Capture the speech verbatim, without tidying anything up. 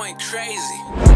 going crazy.